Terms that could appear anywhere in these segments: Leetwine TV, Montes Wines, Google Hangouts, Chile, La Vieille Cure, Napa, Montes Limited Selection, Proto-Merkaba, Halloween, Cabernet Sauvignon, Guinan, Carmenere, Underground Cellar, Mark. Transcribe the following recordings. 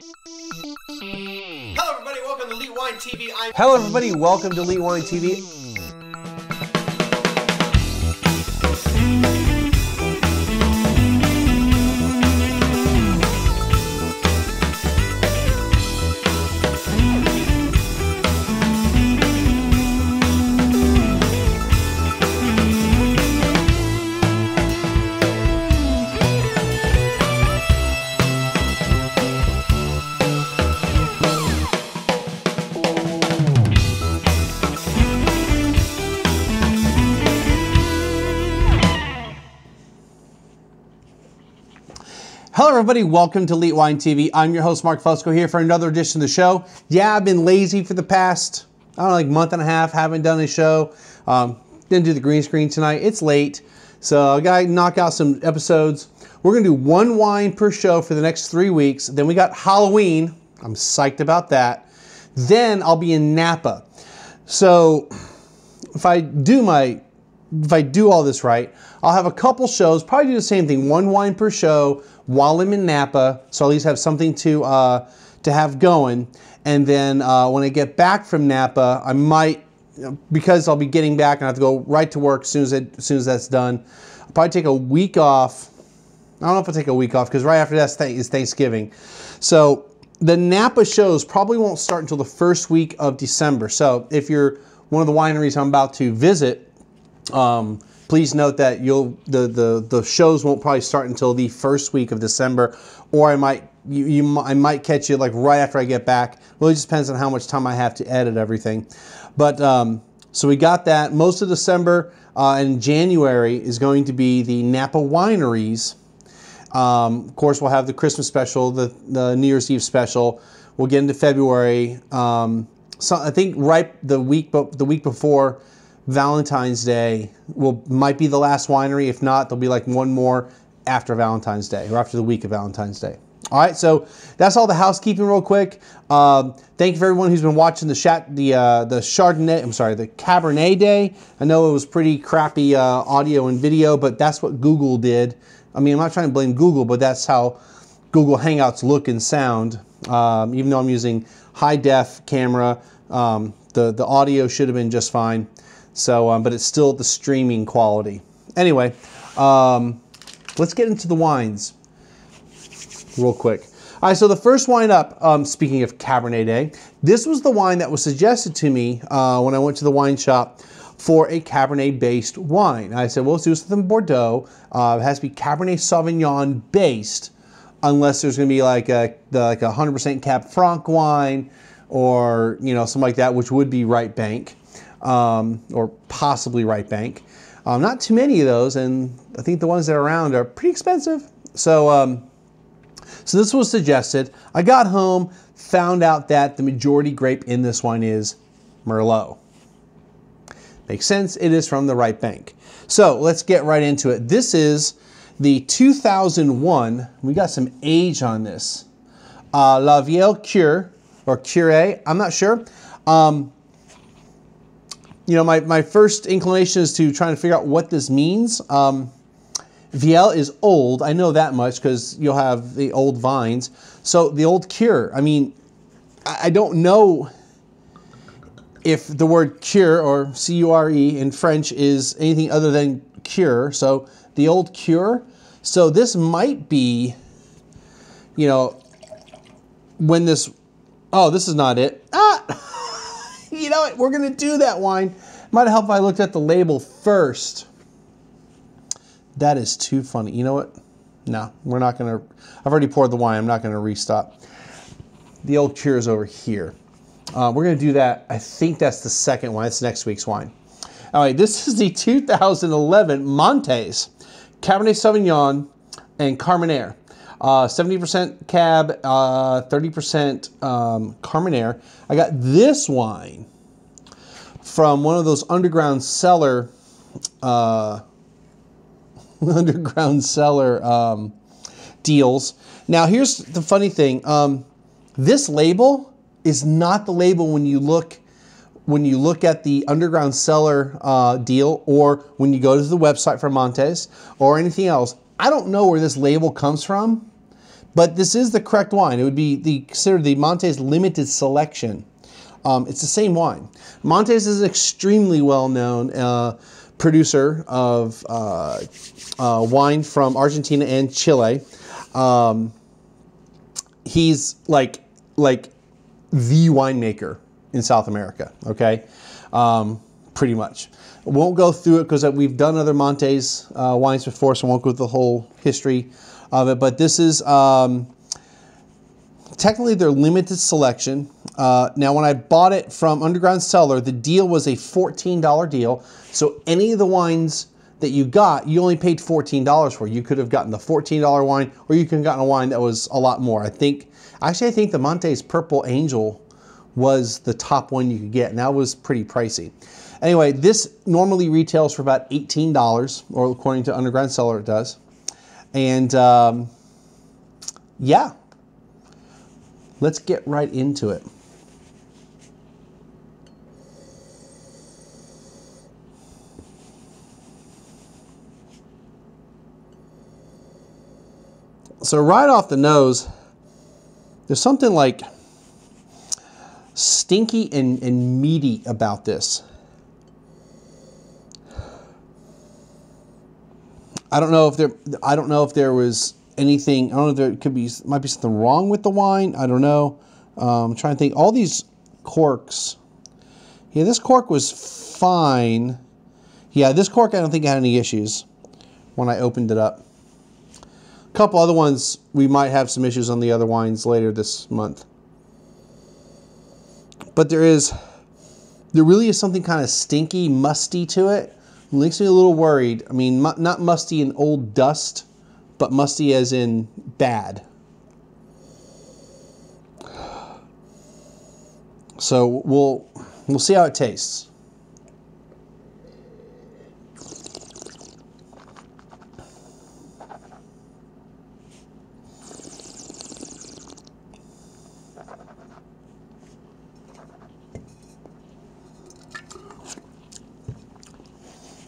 Hello everybody, welcome to Leetwine TV. Hello everybody, welcome to Leetwine TV. Hello everybody, welcome to Leetwine TV. I'm your host Mark Fusco here for another edition of the show. Yeah, I've been lazy for the past, I don't know, like month and a half, haven't done a show. Didn't do the green screen tonight, it's late. So I gotta knock out some episodes. We're gonna do one wine per show for the next 3 weeks. Then we got Halloween, I'm psyched about that. Then I'll be in Napa. So if I do all this right, I'll have a couple shows, probably do the same thing, one wine per show while I'm in Napa, so I'll at least have something to have going. And then when I get back from Napa, I might, because I'll be getting back and I have to go right to work as soon as that's done, I'll probably take a week off. I don't know if I'll take a week off, because right after that is Thanksgiving. So the Napa shows probably won't start until the first week of December. So if you're one of the wineries I'm about to visit, please note that the shows won't probably start until the first week of December, or I might catch you like right after I get back. Really just depends on how much time I have to edit everything. But so we got that. Most of December and January is going to be the Napa wineries. Of course, we'll have the Christmas special, the New Year's Eve special. We'll get into February. So I think right the week before Valentine's Day might be the last winery. If not, there'll be like one more after Valentine's Day, or after the week of Valentine's Day. All right, so that's all the housekeeping real quick. Thank you for everyone who's been watching the Cabernet Day. I know it was pretty crappy audio and video, but that's what Google did. I mean, I'm not trying to blame Google, but that's how Google Hangouts look and sound. Even though I'm using high def camera, the audio should have been just fine. So, but it's still the streaming quality. Anyway, let's get into the wines real quick. All right, so the first wine up, speaking of Cabernet Day, this was the wine that was suggested to me when I went to the wine shop for a Cabernet-based wine. I said, well, let's do something Bordeaux. It has to be Cabernet Sauvignon-based, unless there's going to be like a 100% Cab Franc wine, or something like that, which would be Right Bank. Or possibly Right Bank. Not too many of those, and I think the ones that are around are pretty expensive. So, so this was suggested. I got home, found out that the majority grape in this wine is Merlot. Makes sense, it is from the Right Bank. So let's get right into it. This is the 2001, we got some age on this. La Vieille Cure, or Cure, I'm not sure. My first inclination is to try to figure out what this means. Vieille is old. I know that much, because you'll have the old vines. So the old cure. I mean, I don't know if the word cure, or C-U-R-E in French, is anything other than cure. So the old cure. So this might be, when this... Oh, this is not it. Ah! You know what? We're going to do that wine. Might have helped if I looked at the label first. That is too funny. You know what? No, we're not going to. I've already poured the wine. I'm not going to restop. The old cure is over here. We're going to do that. I think that's the second one. It's next week's wine. All right, this is the 2011 Montes Cabernet Sauvignon and Carmenere. 70% Cab, 30% Carmenere. I got this wine from one of those underground cellar, deals. Now, here's the funny thing. This label is not the label when you look at the underground cellar deal, or when you go to the website for Montes or anything else. I don't know where this label comes from, But this is the correct wine. It would be considered the Montes Limited Selection. It's the same wine. Montes is an extremely well-known producer of wine from Argentina and Chile. He's like the winemaker in South America, okay? Pretty much. Won't go through it because we've done other Montes wines before, so I won't go through the whole history of it. But this is technically their limited selection. Now, when I bought it from Underground Cellar, the deal was a $14 deal. So any of the wines that you got, you only paid $14 for. You could have gotten the $14 wine, or you could have gotten a wine that was a lot more. I think the Montes Purple Angel was the top one you could get, and that was pretty pricey. Anyway, this normally retails for about $18, or according to Underground Cellar, it does. And yeah, let's get right into it. So right off the nose, there's something like stinky and meaty about this. I don't know if there might be something wrong with the wine. I don't know. I'm trying to think. All these corks. Yeah, this cork was fine. Yeah, this cork I don't think I had any issues when I opened it up. A couple other ones, we might have some issues on the other wines later this month. But there really is something kind of stinky, musty to it. It makes me a little worried. I mean, not musty in old dust, but musty as in bad. So we'll see how it tastes.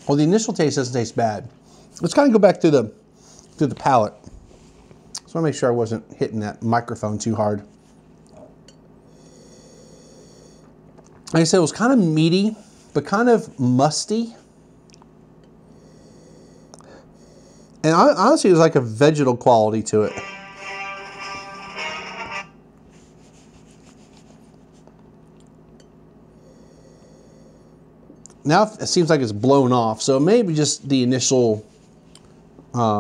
Well, the initial taste doesn't taste bad. Let's kind of go back to the palate. Just want to make sure I wasn't hitting that microphone too hard. Like I said, it was kind of meaty, but kind of musty. And honestly, it was like a vegetal quality to it. Now it seems like it's blown off, so maybe just the initial pour,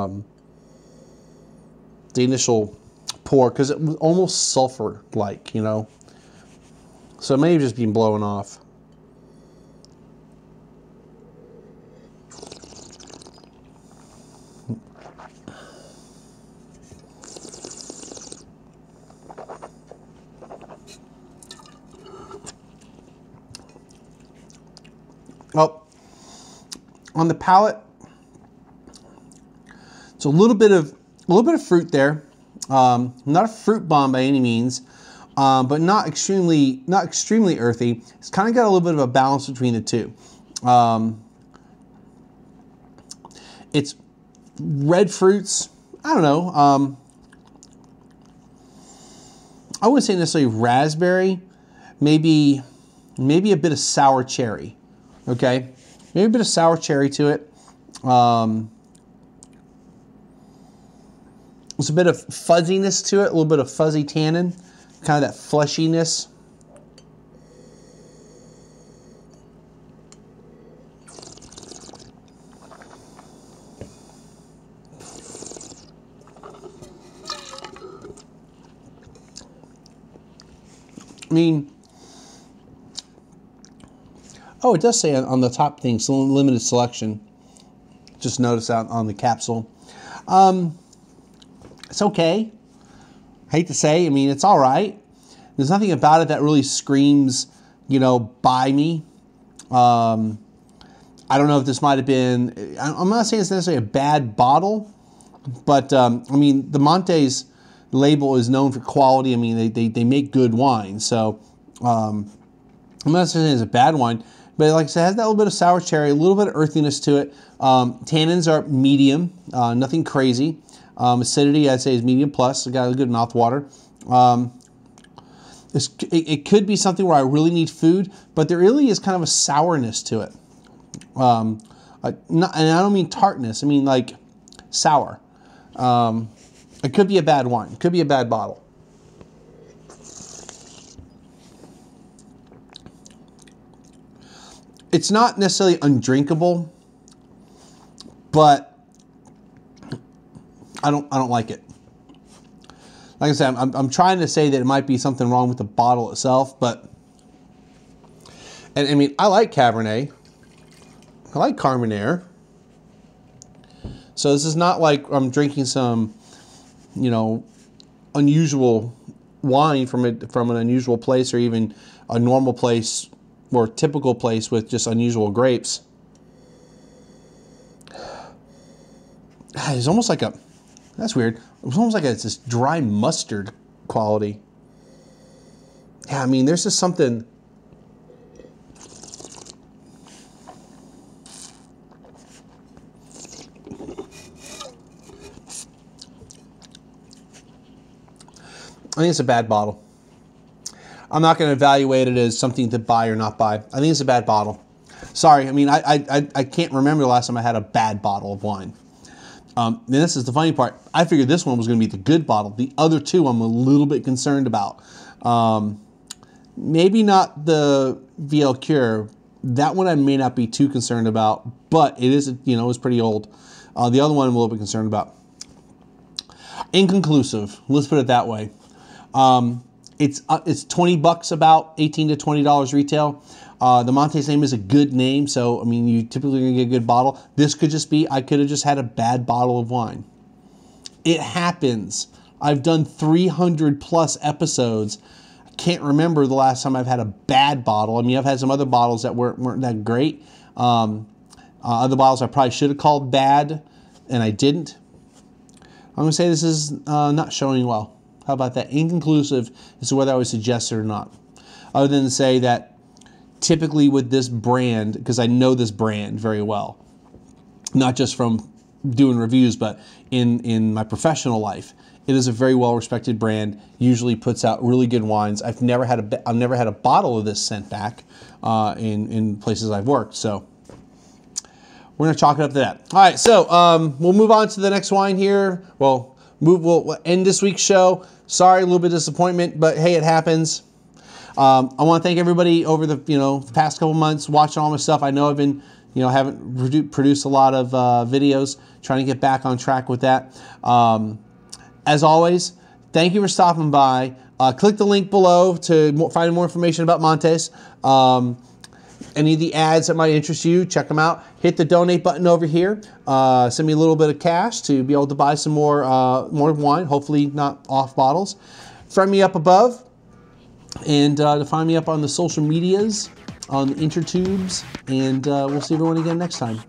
because it was almost sulfur-like, you know. So it may have just been blown off. Well, on the palate, it's a little bit of fruit there. Not a fruit bomb by any means, but not extremely earthy. It's kind of got a little bit of a balance between the two. It's red fruits. I don't know. I wouldn't say necessarily raspberry. Maybe a bit of sour cherry. Okay, maybe a bit of sour cherry to it. There's a bit of fuzziness to it, a little bit of fuzzy tannin, kind of that fleshiness. I mean, oh, it does say on the top thing, so limited selection. Just notice out on the capsule. It's okay. Hate to say, I mean, it's all right. There's nothing about it that really screams, you know, buy me. I don't know if this might have been, I'm not saying it's necessarily a bad bottle, but I mean, the Montes label is known for quality. I mean, they make good wine, so I'm not saying it's a bad wine. But like I said, it has that little bit of sour cherry, a little bit of earthiness to it. Tannins are medium, nothing crazy. Acidity, I'd say, is medium plus. It's got a good mouthwater. It could be something where I really need food, but there really is kind of a sourness to it. And I don't mean tartness. I mean like sour. It could be a bad wine. It could be a bad bottle. It's not necessarily undrinkable, but I don't like it. Like I said, I'm trying to say that it might be something wrong with the bottle itself, but, and I mean, I like Cabernet. I like Carmenere. So this is not like I'm drinking some, you know, unusual wine from an unusual place, or even a normal place or typical place with just unusual grapes. It's almost like a, that's weird. It's almost like it's this dry mustard quality. Yeah, I mean, there's just something. I think it's a bad bottle. I'm not going to evaluate it as something to buy or not buy. I think it's a bad bottle. Sorry, I mean, I can't remember the last time I had a bad bottle of wine. And this is the funny part. I figured this one was going to be the good bottle. The other two I'm a little bit concerned about. Maybe not the VL Cure. That one I may not be too concerned about, but it is, you know, it's pretty old. The other one I'm a little bit concerned about. Inconclusive. Let's put it that way. It's $20, about $18 to $20 retail. The Montes name is a good name, so I mean, you typically gonna get a good bottle. This could just be, I could have just had a bad bottle of wine. It happens. I've done 300+ episodes. I can't remember the last time I've had a bad bottle. I mean, I've had some other bottles that weren't that great. Other bottles I probably should have called bad, and I didn't. I'm gonna say this is not showing well. How about that? Inconclusive as to whether I would suggest it or not. Other than to say that typically with this brand, because I know this brand very well, not just from doing reviews, but in my professional life, it is a very well-respected brand, usually puts out really good wines. I've never had a bottle of this sent back in places I've worked, so we're going to chalk it up to that. All right, so we'll move on to the next wine here. We'll end this week's show. Sorry, a little bit of disappointment, but hey, it happens. I want to thank everybody over the the past couple months watching all my stuff. I know I've been haven't produced a lot of videos, trying to get back on track with that. As always, thank you for stopping by. Click the link below to find more information about Montes. Any of the ads that might interest you, check them out. Hit the donate button over here. Send me a little bit of cash to be able to buy some more more wine, hopefully not off bottles. Friend me up above, and to find me up on the social medias, on the intertubes, and we'll see everyone again next time.